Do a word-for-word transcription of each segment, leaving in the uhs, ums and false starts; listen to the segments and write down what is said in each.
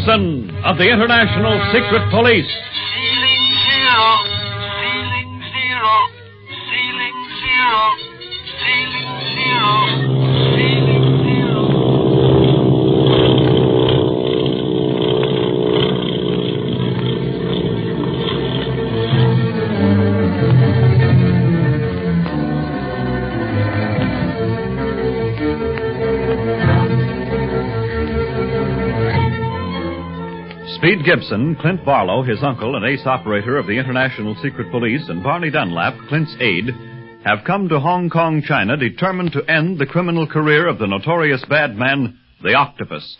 Gibson of the International Secret Police. Ceiling zero, ceiling zero, ceiling zero, ceiling zero, ceiling Speed Gibson, Clint Marlowe, his uncle and ace operator of the International Secret Police, and Barney Dunlap, Clint's aide, have come to Hong Kong, China, determined to end the criminal career of the notorious bad man, the Octopus.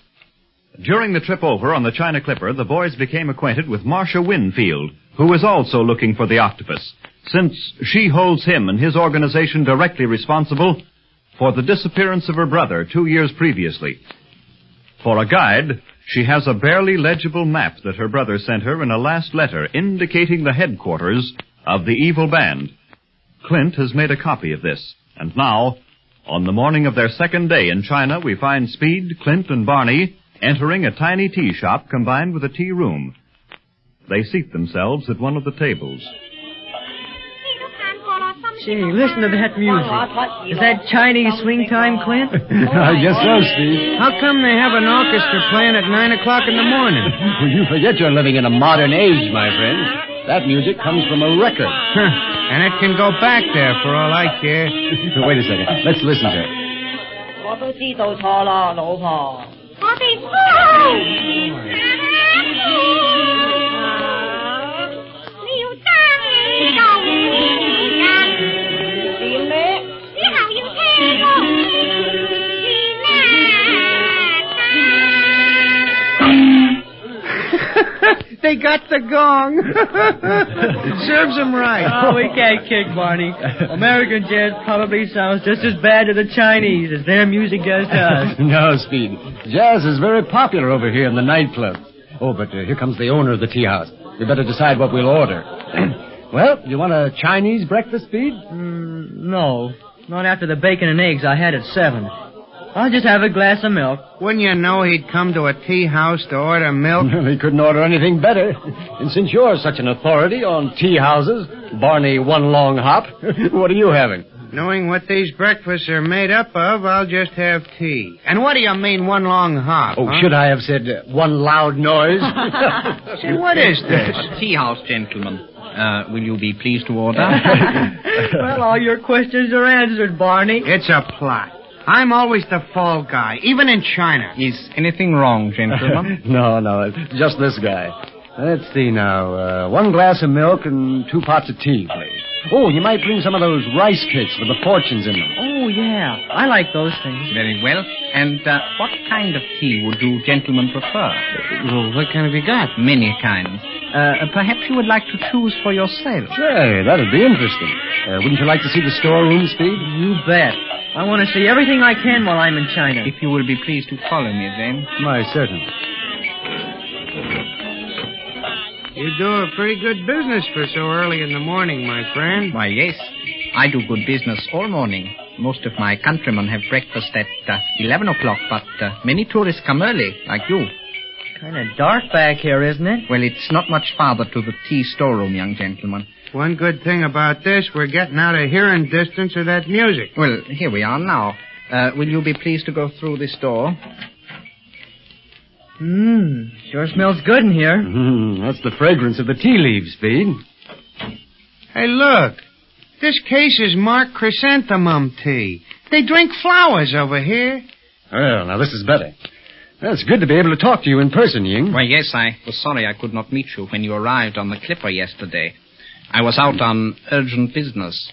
During the trip over on the China Clipper, the boys became acquainted with Marsha Winfield, who is also looking for the Octopus, since she holds him and his organization directly responsible for the disappearance of her brother two years previously. For a guide, she has a barely legible map that her brother sent her in a last letter indicating the headquarters of the evil band. Clint has made a copy of this. And now, on the morning of their second day in China, we find Speed, Clint, and Barney entering a tiny tea shop combined with a tea room. They seat themselves at one of the tables. Gee, listen to that music. Is that Chinese swing time, Clint? I guess so, Steve. How come they have an orchestra playing at nine o'clock in the morning? Well, you forget you're living in a modern age, my friend. That music comes from a record. Huh. And it can go back there for all I care. Wait a second. Let's listen to it. They got the gong. Serves them right. Oh, we can't kick, Barney. American jazz probably sounds just as bad to the Chinese as their music does to us. No, Speed. Jazz is very popular over here in the nightclub. Oh, but uh, here comes the owner of the tea house. We better decide what we'll order. Well, you want a Chinese breakfast, Speed? Mm, no. Not after the bacon and eggs I had at seven. I'll just have a glass of milk. Wouldn't you know he'd come to a tea house to order milk? He couldn't order anything better. And since you're such an authority on tea houses, Barney One Long Hop, what are you having? Knowing what these breakfasts are made up of, I'll just have tea. And what do you mean, one long hop? Oh, huh? Should I have said uh, one loud noise? Say, what is this? A tea house, gentlemen. Uh, will you be pleased to order? Well, all your questions are answered, Barney. It's a plot. I'm always the fall guy, even in China. Is anything wrong, gentlemen? no, no, just this guy. Let's see now. Uh, one glass of milk and two pots of tea, please. Oh, you might bring some of those rice cakes with the fortunes in them. Oh, yeah. I like those things. Very well. And uh, what kind of tea would you gentlemen prefer? Well, what kind have you got? Many kinds. Uh, perhaps you would like to choose for yourself. Say, that'd be interesting. Uh, wouldn't you like to see the storeroom, Speed? You bet. I want to see everything I can while I'm in China. If you will be pleased to follow me, then. My certainly. You do a pretty good business for so early in the morning, my friend. Why, yes. I do good business all morning. Most of my countrymen have breakfast at uh, eleven o'clock, but uh, many tourists come early, like you. Kind of dark back here, isn't it? Well, it's not much farther to the tea storeroom, young gentleman. One good thing about this, we're getting out of hearing distance of that music. Well, here we are now. Uh, will you be pleased to go through this door? Mmm, sure smells good in here. Mm, that's the fragrance of the tea leaves, Speed. Hey, look. This case is marked chrysanthemum tea. They drink flowers over here. Well, now this is better. Well, it's good to be able to talk to you in person, Ying. Why, yes, I was sorry I could not meet you when you arrived on the Clipper yesterday. I was out on urgent business.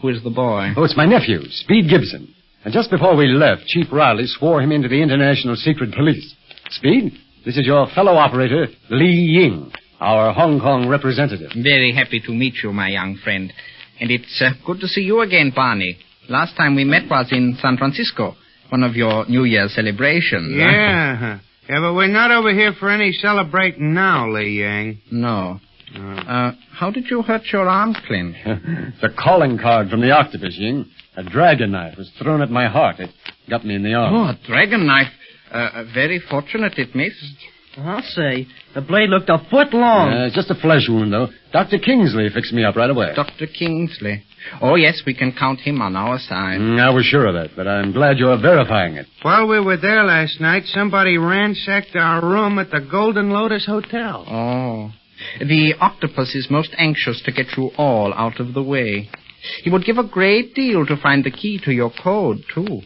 Who is the boy? Oh, it's my nephew, Speed Gibson. And just before we left, Chief Riley swore him into the International Secret Police. Speed, this is your fellow operator, Lee Ying, our Hong Kong representative. Very happy to meet you, my young friend. And it's uh, good to see you again, Barney. Last time we met was in San Francisco, one of your New Year's celebrations. Yeah, yeah, but we're not over here for any celebrating now, Lee Ying. No. Uh, how did you hurt your arm, Clint? The calling card from the Octopus, Ying. A dragon knife was thrown at my heart. It got me in the arm. Oh, a dragon knife. Uh, very fortunate it missed. I'll say. The blade looked a foot long. Uh, it's just a flesh wound, though. Doctor Kingsley fixed me up right away. Doctor Kingsley. Oh, yes, we can count him on our side. Mm, I was sure of that, but I'm glad you're verifying it. While we were there last night, somebody ransacked our room at the Golden Lotus Hotel. Oh. The octopus is most anxious to get you all out of the way. He would give a great deal to find the key to your code, too.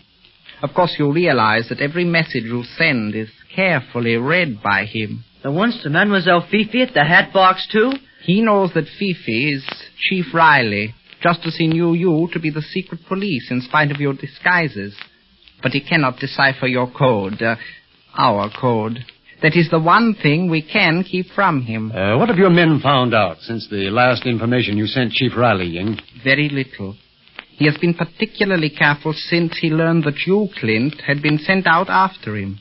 Of course, you realize that every message you send is carefully read by him. The ones to Mademoiselle Fifi at the hat box, too? He knows that Fifi is Chief Riley, just as he knew you to be the secret police in spite of your disguises. But he cannot decipher your code, uh, our code. That is the one thing we can keep from him. Uh, what have your men found out since the last information you sent Chief Riley, Ying? Very little. He has been particularly careful since he learned that you, Clint, had been sent out after him.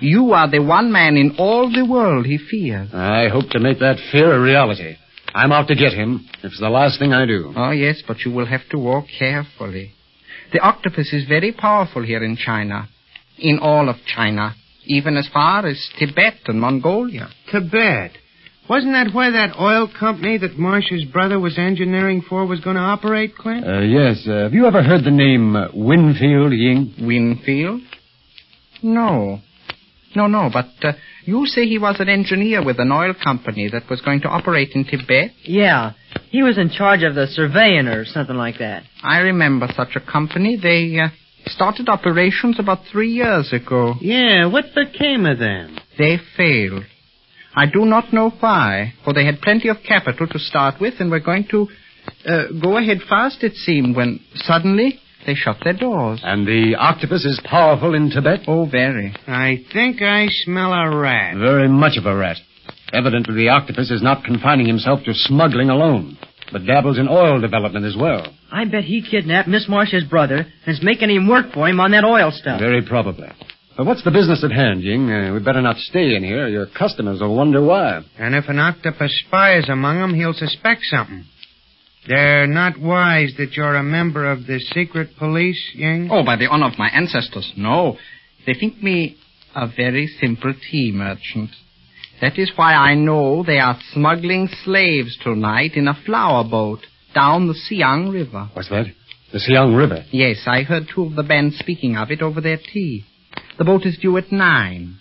You are the one man in all the world he fears. I hope to make that fear a reality. I'm out to get him. It's the last thing I do. Oh, yes, but you will have to walk carefully. The octopus is very powerful here in China. In all of China. Even as far as Tibet and Mongolia. Tibet? Wasn't that where that oil company that Marsha's brother was engineering for was going to operate, Clint? Uh, yes. Uh, have you ever heard the name uh, Winfield Ying? Winfield? No. No, no, but uh, you say he was an engineer with an oil company that was going to operate in Tibet? Yeah. He was in charge of the surveying or something like that. I remember such a company. They... Uh, Started operations about three years ago. Yeah, what became of them? They failed. I do not know why, for they had plenty of capital to start with and were going to uh, go ahead fast, it seemed, when suddenly they shut their doors. And the octopus is powerful in Tibet? Oh, very. I think I smell a rat. Very much of a rat. Evidently, the octopus is not confining himself to smuggling alone, but dabbles in oil development as well. I bet he kidnapped Miss Marsh's brother and is making him work for him on that oil stuff. Very probably. But what's the business at hand, Ying? Uh, we'd better not stay in here. Your customers will wonder why. And if an octopus spies among them, he'll suspect something. They're not wise that you're a member of the secret police, Ying? Oh, by the honor of my ancestors, no. They think me a very simple tea merchant. That is why I know they are smuggling slaves tonight in a flower boat down the Siang River. What's that? The Siang River? Yes, I heard two of the band speaking of it over their tea. The boat is due at nine.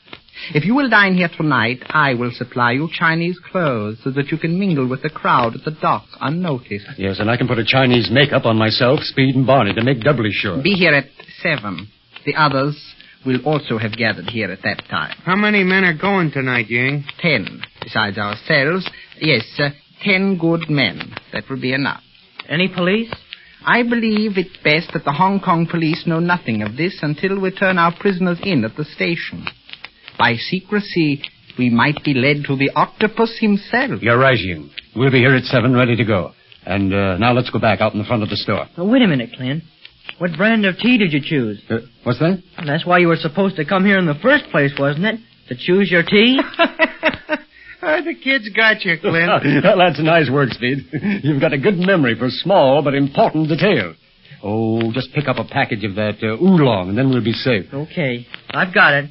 If you will dine here tonight, I will supply you Chinese clothes so that you can mingle with the crowd at the dock unnoticed. Yes, and I can put a Chinese makeup on myself, Speed and Barney, to make doubly sure. Be here at seven. The others... we'll also have gathered here at that time. How many men are going tonight, Ying? Ten, besides ourselves. Yes, uh, ten good men. That will be enough. Any police? I believe it's best that the Hong Kong police know nothing of this until we turn our prisoners in at the station. By secrecy, we might be led to the octopus himself. You're right, Ying. We'll be here at seven, ready to go. And uh, now let's go back out in the front of the store. Oh, wait a minute, Clint. What brand of tea did you choose? Uh, what's that? Well, that's why you were supposed to come here in the first place, wasn't it? To choose your tea? Oh, the kids got you, Clint. Well, that's a nice word, Speed. You've got a good memory for small but important detail. Oh, just pick up a package of that uh, oolong, and then we'll be safe. Okay. I've got it.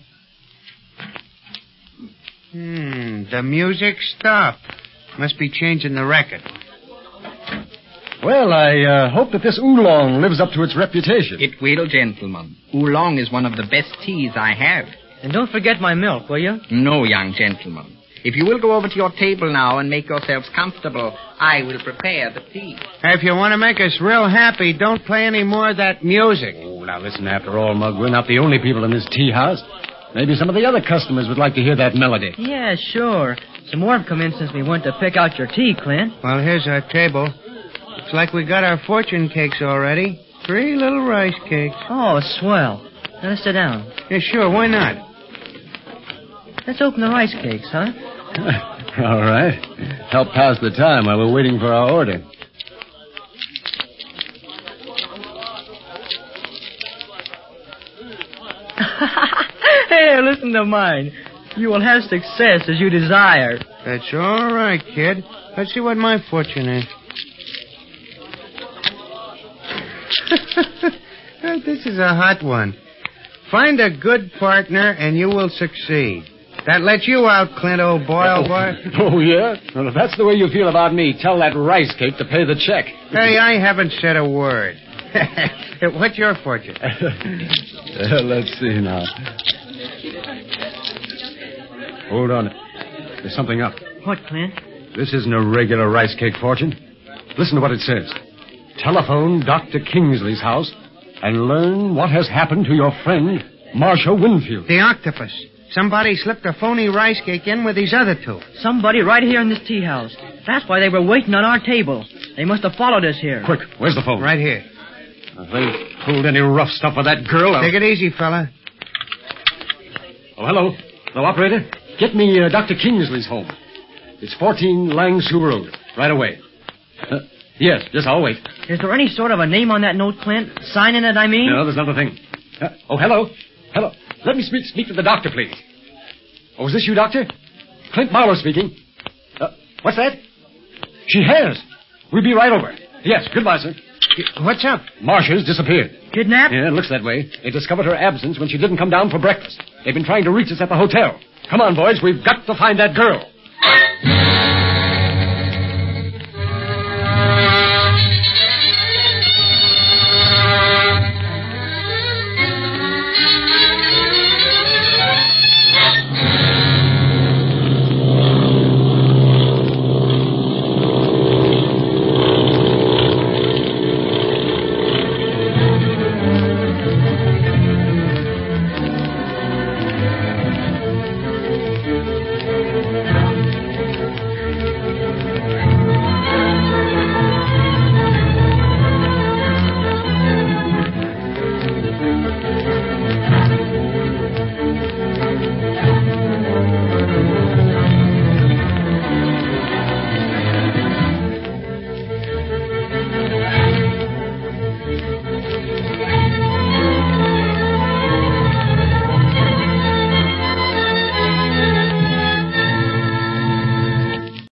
Hmm, the music stopped. Must be changing the record. Well, I uh, hope that this oolong lives up to its reputation. It will, gentlemen. Oolong is one of the best teas I have. And don't forget my milk, will you? No, young gentleman. If you will go over to your table now and make yourselves comfortable, I will prepare the tea. If you want to make us real happy, don't play any more of that music. Oh, now listen, after all, Mug, we're not the only people in this tea house. Maybe some of the other customers would like to hear that melody. Yeah, sure. Some more have come in since we went to pick out your tea, Clint. Well, here's our table. Looks like we got our fortune cakes already. Three little rice cakes. Oh, swell. Now let's sit down. Yeah, sure. Why not? Let's open the rice cakes, huh? All right. Help pass the time while we're waiting for our order. Hey, listen to mine. You will have success as you desire. That's all right, kid. Let's see what my fortune is. This is a hot one. Find a good partner and you will succeed. That lets you out, Clint, old boy, old boy. Oh, yeah? Well, if that's the way you feel about me, tell that rice cake to pay the check. Hey, I haven't said a word. What's your fortune? uh, let's see now. Hold on. There's something up. What, Clint? This isn't a regular rice cake fortune. Listen to what it says. Telephone Doctor Kingsley's house and learn what has happened to your friend, Marsha Winfield. The octopus. Somebody slipped a phony rice cake in with these other two. Somebody right here in this tea house. That's why they were waiting on our table. They must have followed us here. Quick, where's the phone? Right here. If they pulled any rough stuff with that girl... I'll... Take it easy, fella. Oh, hello. Hello, operator. Get me uh, Doctor Kingsley's home. It's fourteen Langsou Road. Right away. Uh, yes, yes, I'll wait. Is there any sort of a name on that note, Clint? Sign in it, I mean? No, there's not a thing. Uh, oh, hello. Hello. Let me speak, speak to the doctor, please. Oh, is this you, doctor? Clint Marlowe speaking. Uh, what's that? She has. We'll be right over. Yes, goodbye, sir. What's up? Marsha's disappeared. Kidnapped? Yeah, it looks that way. They discovered her absence when she didn't come down for breakfast. They've been trying to reach us at the hotel. Come on, boys. We've got to find that girl.